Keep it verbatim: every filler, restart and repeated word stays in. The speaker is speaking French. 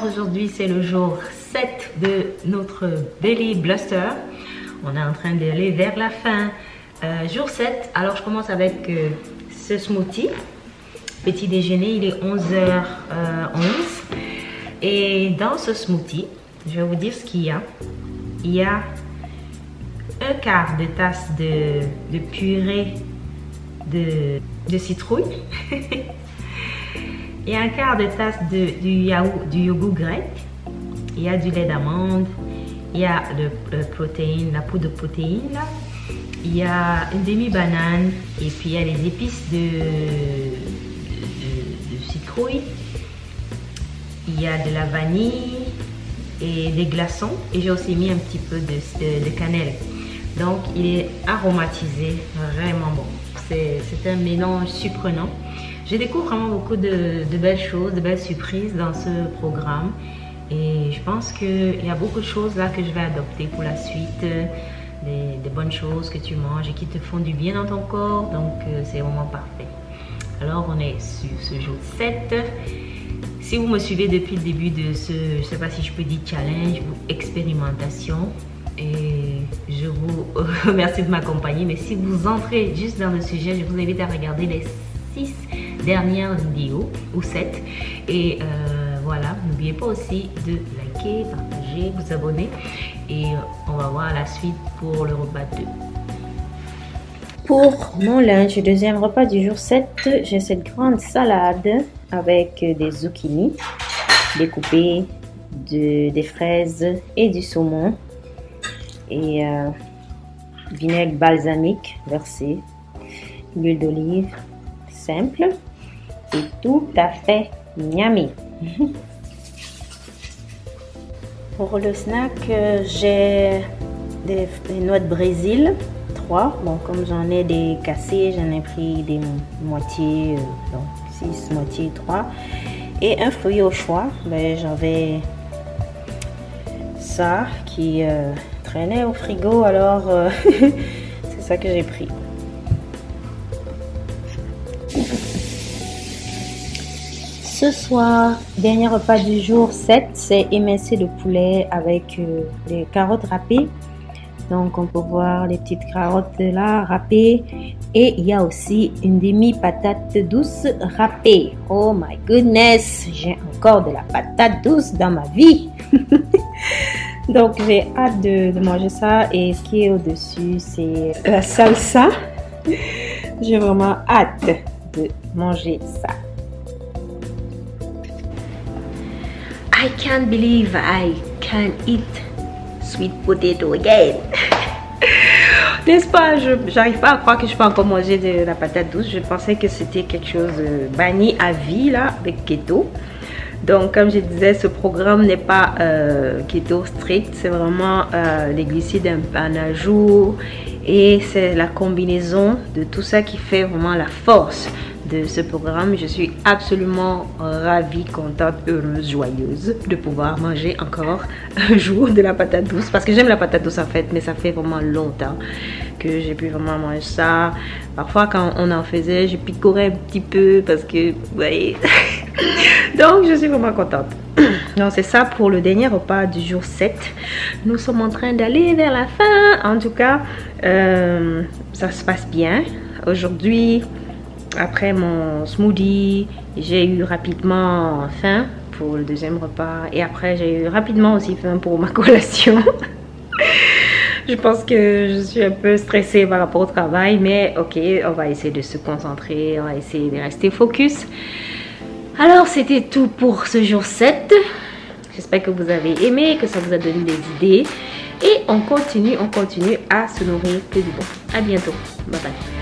Alors aujourd'hui c'est le jour sept de notre Belly Blaster. On est en train d'aller vers la fin. Euh, jour sept, alors je commence avec euh, ce smoothie. Petit déjeuner, il est onze heures onze. Et dans ce smoothie, je vais vous dire ce qu'il y a. Il y a un quart de tasse de, de purée de, de citrouille. Il y a un quart de tasse de, du yaourt, du yogourt grec. Il y a du lait d'amande. Il y a le, le protéine, la poudre de protéines. Là. Il y a une demi-banane. Et puis il y a les épices de, de, de, de citrouille. Il y a de la vanille et des glaçons, et j'ai aussi mis un petit peu de, de, de cannelle. Donc il est aromatisé, vraiment bon. C'est un mélange surprenant. Je découvre vraiment beaucoup de, de belles choses, de belles surprises dans ce programme, et je pense qu'il y a beaucoup de choses là que je vais adopter pour la suite, des, des bonnes choses que tu manges et qui te font du bien dans ton corps. Donc c'est vraiment parfait. Alors on est sur ce jour sept. Si vous me suivez depuis le début de ce, je ne sais pas si je peux dire challenge ou expérimentation, et je vous remercie de m'accompagner. Mais si vous entrez juste dans le sujet, je vous invite à regarder les six dernières vidéos ou sept. Et euh, voilà, n'oubliez pas aussi de liker, partager, vous abonner. Et on va voir la suite pour le repas deux. Pour mon lunch, deuxième repas du jour sept, j'ai cette grande salade avec des zucchini découpées, de, des fraises et du saumon, et euh, vinaigre balsamique versé, l'huile d'olive simple, et tout à fait yummy. Pour le snack, j'ai des, des noix de Brésil, trois. Bon, comme j'en ai des cassés, j'en ai pris des moitiés, euh, donc six, moitié trois, et un fruit au choix. Ben, j'avais ça qui euh, traînait au frigo, alors euh, c'est ça que j'ai pris. Ce soir, dernier repas du jour sept, c'est émincé de poulet avec euh, des carottes râpées. Donc on peut voir les petites carottes là râpées, et il y a aussi une demi patate douce râpée. Oh my goodness, j'ai encore de la patate douce dans ma vie. Donc j'ai hâte de, de manger ça, et ce qui est au-dessus c'est la salsa. J'ai vraiment hâte de manger ça. I can't believe I can eat sweet potato again. N'est-ce pas? J'arrive pas à croire que je peux encore manger de la patate douce. Je pensais que c'était quelque chose de banni à vie là avec keto. Donc comme je disais, ce programme n'est pas euh, keto strict. C'est vraiment euh, les glucides un à jour, et c'est la combinaison de tout ça qui fait vraiment la force de ce programme. Je suis absolument ravie, contente, heureuse, joyeuse de pouvoir manger encore un jour de la patate douce, parce que j'aime la patate douce en fait, mais ça fait vraiment longtemps que j'ai pu vraiment manger ça. Parfois quand on en faisait, je picorais un petit peu parce que, vous voyez. Donc je suis vraiment contente. Donc c'est ça pour le dernier repas du jour sept. Nous sommes en train d'aller vers la fin. En tout cas, euh, ça se passe bien. Aujourd'hui, après mon smoothie, j'ai eu rapidement faim pour le deuxième repas, et après j'ai eu rapidement aussi faim pour ma collation. Je pense que je suis un peu stressée par rapport au travail, mais ok, on va essayer de se concentrer, on va essayer de rester focus. Alors c'était tout pour ce jour sept. J'espère que vous avez aimé, que ça vous a donné des idées, et on continue, on continue à se nourrir que du bon. À bientôt, bye bye.